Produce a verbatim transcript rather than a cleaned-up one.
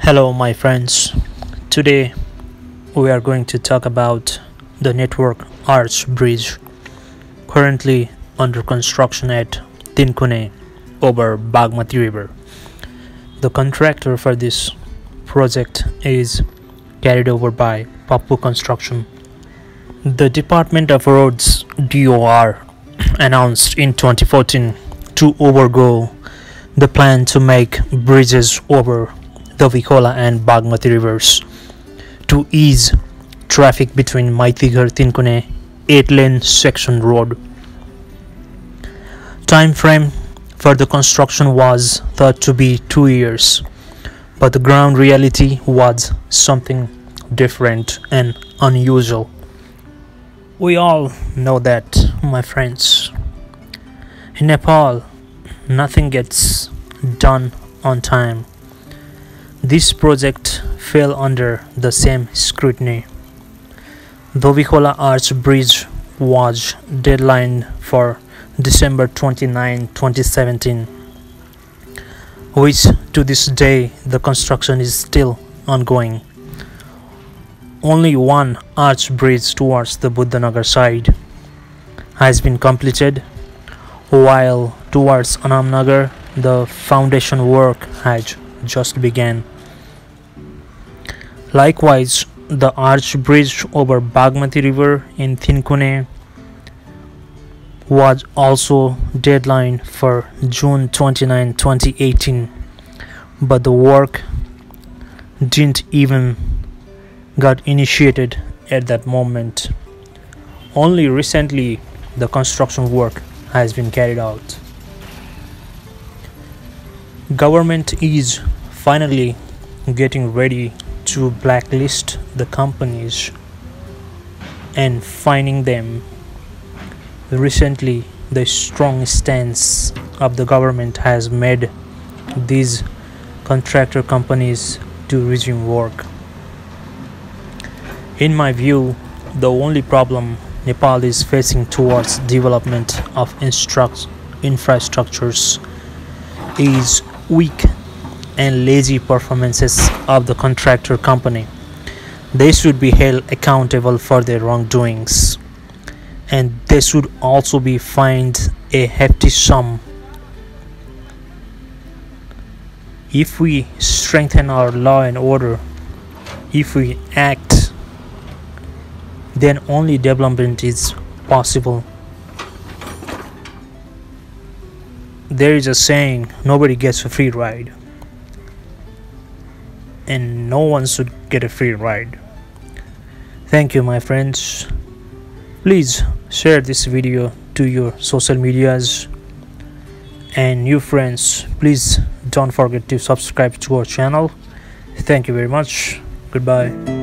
Hello my friends, today we are going to talk about the network arch bridge currently under construction at Tinkune over Bagmati river. The contractor for this project is carried over by Papu Construction. The Department of Roads D O R announced in twenty fourteen two years ago the plan to make bridges over the Vikola and Bagmati rivers to ease traffic between Maithigar-Tinkune eight lane section road. Time frame for the construction was thought to be two years, but the ground reality was something different and unusual. We all know that, my friends. In Nepal, nothing gets done on time. This project fell under the same scrutiny. Dhobi Khola Arch Bridge was deadlined for December twenty-ninth, twenty seventeen, which to this day the construction is still ongoing. Only one arch bridge towards the Buddhanagar side has been completed, while towards Anamnagar the foundation work has just began. Likewise, the arch bridge over Bagmati river in Tinkune was also deadline for June twenty-ninth, twenty eighteen, but the work didn't even got initiated at that moment. Only recently the construction work has been carried out. Government is finally getting ready to blacklist the companies and fining them. Recently, the strong stance of the government has made these contractor companies to resume work. In my view, the only problem Nepal is facing towards development of infrastructures is weak and lazy performances of the contractor company. They should be held accountable for their wrongdoings, and they should also be fined a hefty sum. If we strengthen our law and order, if we act, then only development is possible. There is a saying, nobody gets a free ride, and no one should get a free ride. Thank you my friends. Please share this video to your social medias and new friends. Please don't forget to subscribe to our channel. Thank you very much. Goodbye.